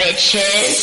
bitches.